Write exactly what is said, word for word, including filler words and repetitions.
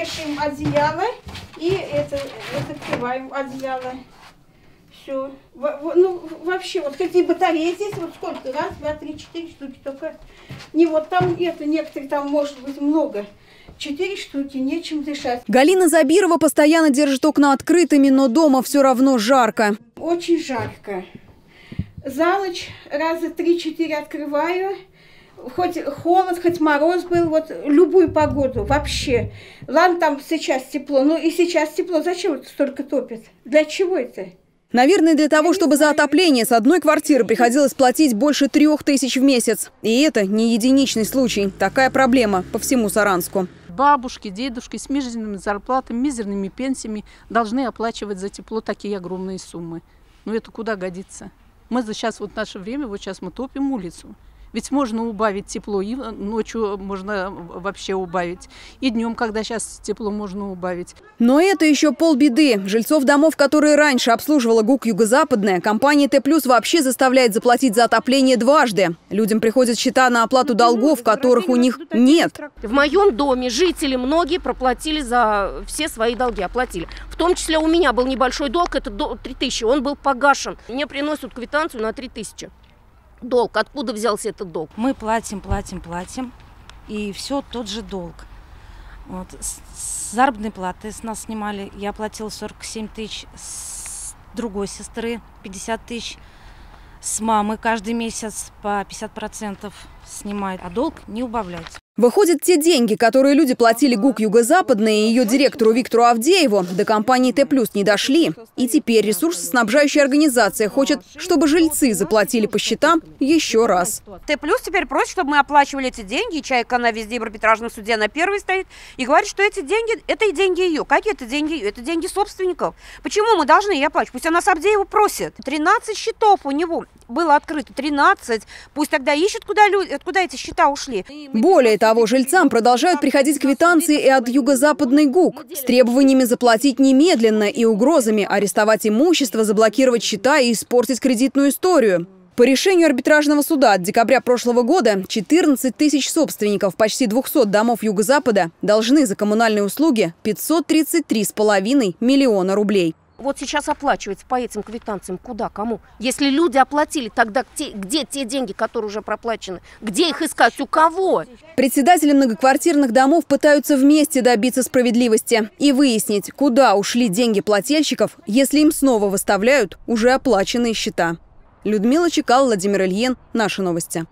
вешаем одеяло и это, это открываем одеяло. Все. Во, во, ну, вообще, вот какие батареи здесь, вот сколько? Раз, два, три, четыре штуки только. Не вот там, это некоторые там может быть много. Четыре штуки, нечем дышать. Галина Забирова постоянно держит окна открытыми, но дома все равно жарко. Очень жарко. За ночь раза три-четыре открываю. Хоть холод, хоть мороз был, вот любую погоду вообще. Ладно, там сейчас тепло, ну и сейчас тепло. Зачем это столько топит? Для чего это? Наверное, для того, чтобы за отопление с одной квартиры приходилось платить больше трех тысяч в месяц. И это не единичный случай. Такая проблема по всему Саранску. Бабушки, дедушки с мизерными зарплатами, мизерными пенсиями должны оплачивать за тепло такие огромные суммы. Но это куда годится? Мы за сейчас, вот наше время, вот сейчас мы топим улицу. Ведь можно убавить тепло, и ночью можно вообще убавить, и днем, когда сейчас тепло, можно убавить. Но это еще полбеды. Жильцов домов, которые раньше обслуживала ГУК «Юго-Западная», компания Т-Плюс вообще заставляет заплатить за отопление дважды. Людям приходят счета на оплату долгов, которых у них нет. В моем доме жители многие проплатили за все свои долги, оплатили. В том числе у меня был небольшой долг, это три тысячи, он был погашен. Мне приносят квитанцию на три тысячи. Долг. Откуда взялся этот долг? Мы платим, платим, платим. И все тот же долг. Вот. С заработной платы с нас снимали. Я платила сорок семь тысяч, с другой сестры пятьдесят тысяч. С мамы каждый месяц по пятьдесят процентов снимают, а долг не убавляется. Выходят, те деньги, которые люди платили ГУК «Юго-Западная» и ее директору Виктору Авдееву, до компании Т-Плюс не дошли. И теперь ресурсоснабжающая организация хочет, чтобы жильцы заплатили по счетам еще раз. Т-Плюс теперь просит, чтобы мы оплачивали эти деньги. И чайка, она везде в арбитражном суде, она первой стоит. И говорит, что эти деньги, это и деньги ее. Какие это деньги ее? Это деньги собственников. Почему мы должны ее оплачивать? Пусть она с Авдеева просит. тринадцать счетов у него было открыто. тринадцать. Пусть тогда ищут, куда, люди, куда эти счета ушли. Более того, жильцам продолжают приходить квитанции и от юго-западной ГУК с требованиями заплатить немедленно и угрозами арестовать имущество, заблокировать счета и испортить кредитную историю. По решению арбитражного суда от декабря прошлого года четырнадцать тысяч собственников почти двухсот домов Юго-Запада должны за коммунальные услуги пятьсот тридцать три с половиной миллиона рублей. Вот сейчас оплачивать по этим квитанциям куда, кому? Если люди оплатили, тогда где, где те деньги, которые уже проплачены? Где их искать? У кого? Председатели многоквартирных домов пытаются вместе добиться справедливости и выяснить, куда ушли деньги плательщиков, если им снова выставляют уже оплаченные счета. Людмила Чекал, Владимир Ильин. Наши новости.